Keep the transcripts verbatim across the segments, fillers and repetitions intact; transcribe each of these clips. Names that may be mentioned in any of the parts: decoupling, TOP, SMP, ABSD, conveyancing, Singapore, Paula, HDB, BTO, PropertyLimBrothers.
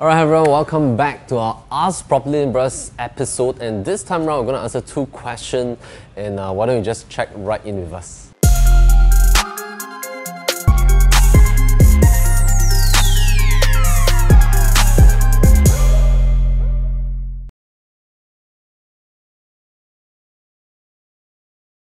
Alright everyone, welcome back to our Ask PropertyLimBrothers episode, and this time around we're going to answer two questions, and uh, why don't you just check right in with us.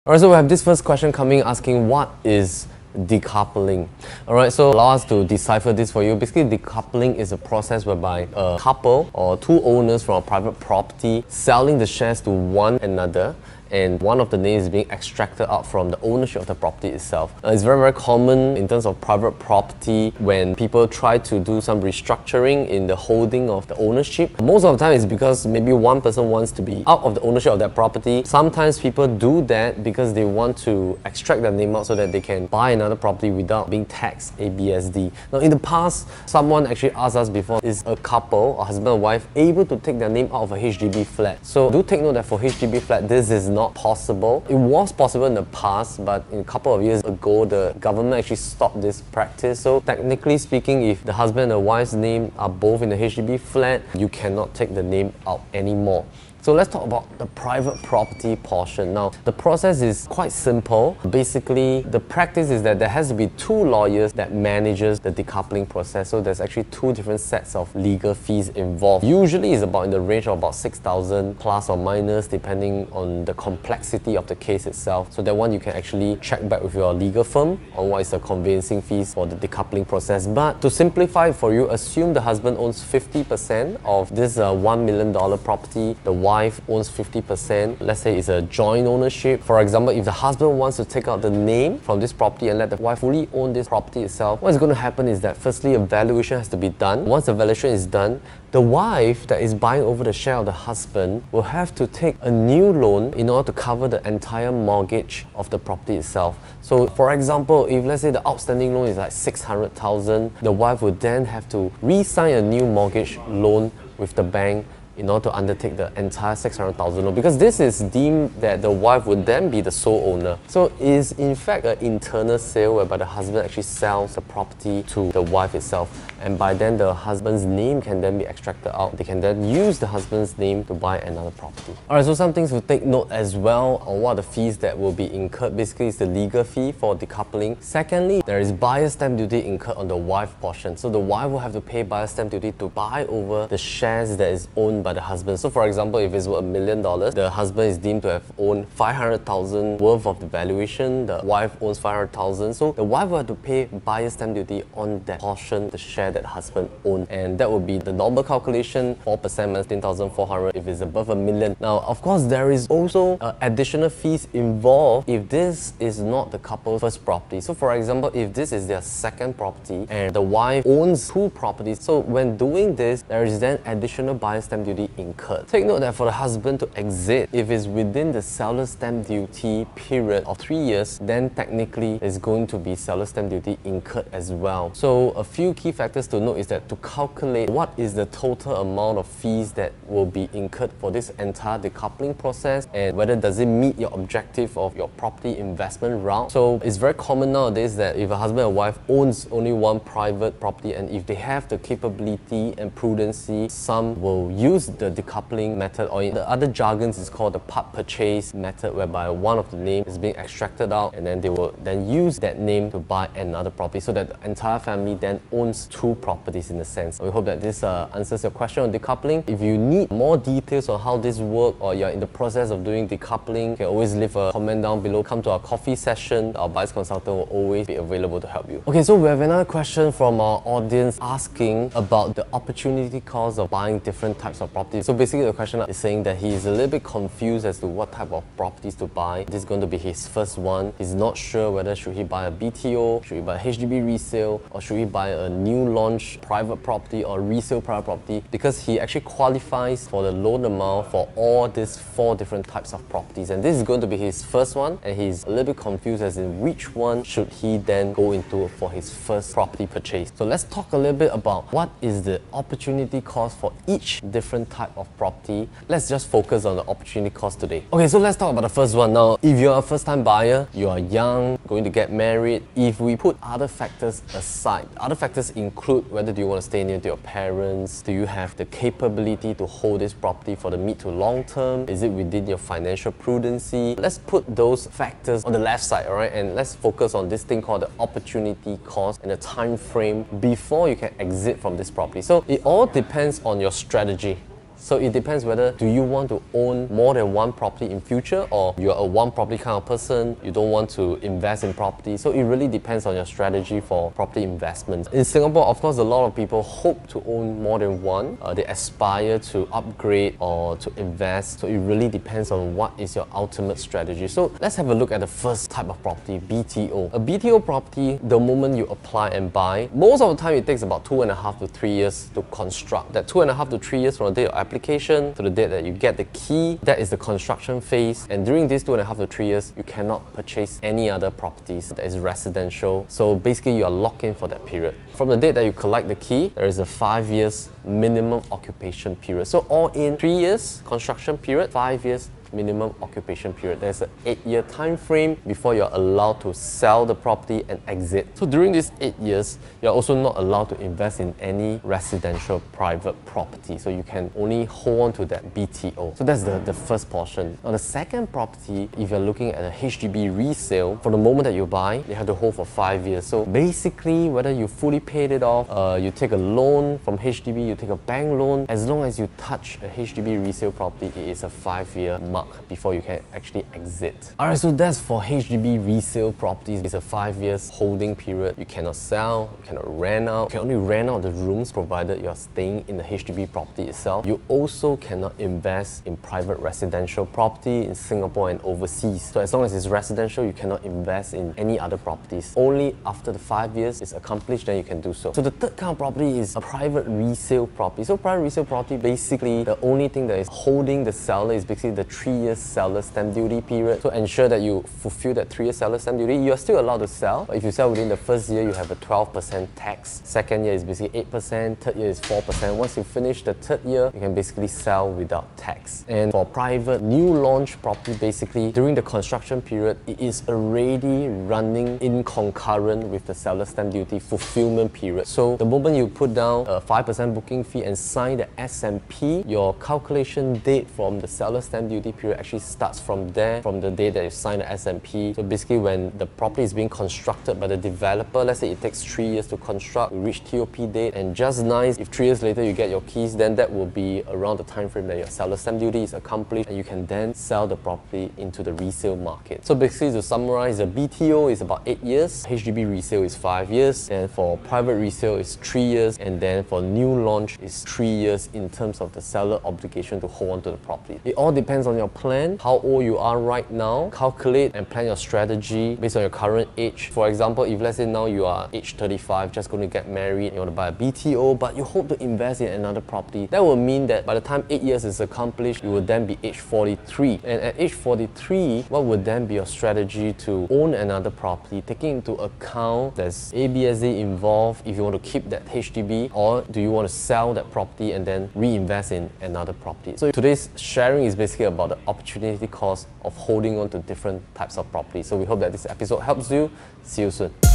Alright, so we have this first question coming asking, what is decoupling? Alright, so allow us to decipher this for you. Basically, decoupling is a process whereby a couple or two owners from a private property selling the shares to one another, and one of the names is being extracted out from the ownership of the property itself. Uh, it's very, very common in terms of private property when people try to do some restructuring in the holding of the ownership. Most of the time it's because maybe one person wants to be out of the ownership of that property. Sometimes people do that because they want to extract their name out so that they can buy another property without being taxed A B S D. Now in the past, someone actually asked us before, is a couple, a husband and wife, able to take their name out of a H D B flat? So do take note that for H D B flat, this is not Not possible. It was possible in the past, but in a couple of years ago, the government actually stopped this practice. So technically speaking, if the husband and the wife's name are both in the H D B flat, you cannot take the name out anymore. So let's talk about the private property portion. Now, the process is quite simple. Basically, the practice is that there has to be two lawyers that manages the decoupling process. So there's actually two different sets of legal fees involved. Usually it's about in the range of about six thousand plus or minus, depending on the complexity of the case itself. So that one you can actually check back with your legal firm on what is the conveyancing fees for the decoupling process. But to simplify for you, assume the husband owns fifty percent of this uh, one million dollar property. The wife owns fifty percent. Let's say it's a joint ownership. For example, if the husband wants to take out the name from this property and let the wife fully own this property itself, what's going to happen is that firstly, a valuation has to be done. Once the valuation is done, the wife that is buying over the share of the husband will have to take a new loan in order to cover the entire mortgage of the property itself. So for example, if let's say the outstanding loan is like six hundred thousand, the wife would then have to re-sign a new mortgage loan with the bank in order to undertake the entire six hundred thousand loan, because this is deemed that the wife would then be the sole owner. So it is in fact an internal sale whereby the husband actually sells the property to the wife itself, and by then the husband's name can then be extracted out. They can then use the husband's name to buy another property. Alright, so some things to take note as well on what are the fees that will be incurred. Basically, it's the legal fee for decoupling. Secondly, there is buyer stamp duty incurred on the wife portion. So the wife will have to pay buyer stamp duty to buy over the shares that is owned by the husband. So for example, if it's worth a million dollars, the husband is deemed to have owned five hundred thousand worth of the valuation, the wife owns five hundred thousand. So the wife will have to pay buyer stamp duty on that portion, the share that the husband owned. And that would be the normal calculation, four percent minus ten thousand four hundred if it's above a million. Now, of course, there is also uh, additional fees involved if this is not the couple's first property. So for example, if this is their second property and the wife owns two properties, so when doing this, there is then additional buyer stamp duty incurred. Take note that for the husband to exit, if it's within the seller's stamp duty period of three years, then technically it's going to be seller's stamp duty incurred as well. So a few key factors to note is that to calculate what is the total amount of fees that will be incurred for this entire decoupling process, and whether does it meet your objective of your property investment route. So it's very common nowadays that if a husband and wife owns only one private property, and if they have the capability and prudency, some will use the decoupling method, or in the other jargons is called the part purchase method, whereby one of the name is being extracted out and then they will then use that name to buy another property, so that the entire family then owns two properties in a sense. We hope that this uh, answers your question on decoupling. If you need more details on how this works, or you're in the process of doing decoupling, you can always leave a comment down below. Come to our coffee session. Our buyer's consultant will always be available to help you. Okay, so we have another question from our audience asking about the opportunity cost of buying different types of properties. So basically the question is saying that he is a little bit confused as to what type of properties to buy. This is going to be his first one. He's not sure whether should he buy a B T O, should he buy a H D B resale, or should he buy a new launch private property or resale private property, because he actually qualifies for the loan amount for all these four different types of properties. And this is going to be his first one, and he's a little bit confused as in which one should he then go into for his first property purchase. So let's talk a little bit about what is the opportunity cost for each different different type of property. Let's just focus on the opportunity cost today. Okay, so let's talk about the first one now. If you're a first-time buyer, you are young, going to get married, if we put other factors aside, other factors include whether do you want to stay near to your parents, do you have the capability to hold this property for the mid to long term, is it within your financial prudency? Let's put those factors on the left side, alright, and let's focus on this thing called the opportunity cost and the time frame before you can exit from this property. So it all depends on your strategy. So it depends whether do you want to own more than one property in future, or you're a one property kind of person, you don't want to invest in property. So it really depends on your strategy for property investments. In Singapore, of course, a lot of people hope to own more than one. Uh, they aspire to upgrade or to invest. So it really depends on what is your ultimate strategy. So let's have a look at the first type of property, B T O. A B T O property, the moment you apply and buy, most of the time it takes about two and a half to three years to construct. That two and a half to three years from the day of application to the date that you get the key, that is the construction phase, and during these two and a half to three years you cannot purchase any other properties that is residential. So basically you are locked in for that period. From the date that you collect the key, there is a five years minimum occupation period. So all in, three years construction period, five years minimum occupation period. There's an eight year time frame before you're allowed to sell the property and exit. So during these eight years, you're also not allowed to invest in any residential private property. So you can only hold on to that B T O. So that's the, the first portion. On the second property, if you're looking at a H D B resale, from the moment that you buy, you have to hold for five years. So basically, whether you fully paid it off, uh, you take a loan from H D B, you take a bank loan, as long as you touch a H D B resale property, it is a five year mark before you can actually exit. Alright, so that's for H D B resale properties. It's a five years holding period. You cannot sell, you cannot rent out. You can only rent out the rooms provided you are staying in the H D B property itself. You also cannot invest in private residential property in Singapore and overseas. So as long as it's residential, you cannot invest in any other properties. Only after the five years is accomplished, then you can do so. So the third kind of property is a private resale property. So private resale property, basically the only thing that is holding the seller is basically the tree three year seller stamp duty period. So ensure that you fulfill that three year seller stamp duty. You are still allowed to sell, but if you sell within the first year, you have a twelve percent tax. Second year is basically eight percent, third year is four percent. Once you finish the third year, you can basically sell without tax. And for private new launch property, basically during the construction period, it is already running in concurrent with the seller stamp duty fulfillment period. So the moment you put down a five percent booking fee and sign the S M P, your calculation date from the seller stamp duty period actually starts from there, from the day that you sign the S M P. So basically when the property is being constructed by the developer, let's say it takes three years to construct, you reach T O P date, and just nice, if three years later you get your keys, then that will be around the time frame that your seller stamp duty is accomplished, and you can then sell the property into the resale market. So basically to summarize, the B T O is about eight years, H D B resale is five years, and for private resale is three years, and then for new launch is three years in terms of the seller obligation to hold on to the property. It all depends on your plan, how old you are right now. Calculate and plan your strategy based on your current age. For example, if let's say now you are age thirty-five, just going to get married, you want to buy a B T O, but you hope to invest in another property, that will mean that by the time eight years is accomplished, you will then be age forty-three. And at age forty-three, what would then be your strategy to own another property, taking into account there's A B S D involved if you want to keep that H D B, or do you want to sell that property and then reinvest in another property? So today's sharing is basically about the opportunity cost of holding on to different types of property. So we hope that this episode helps you. See you soon.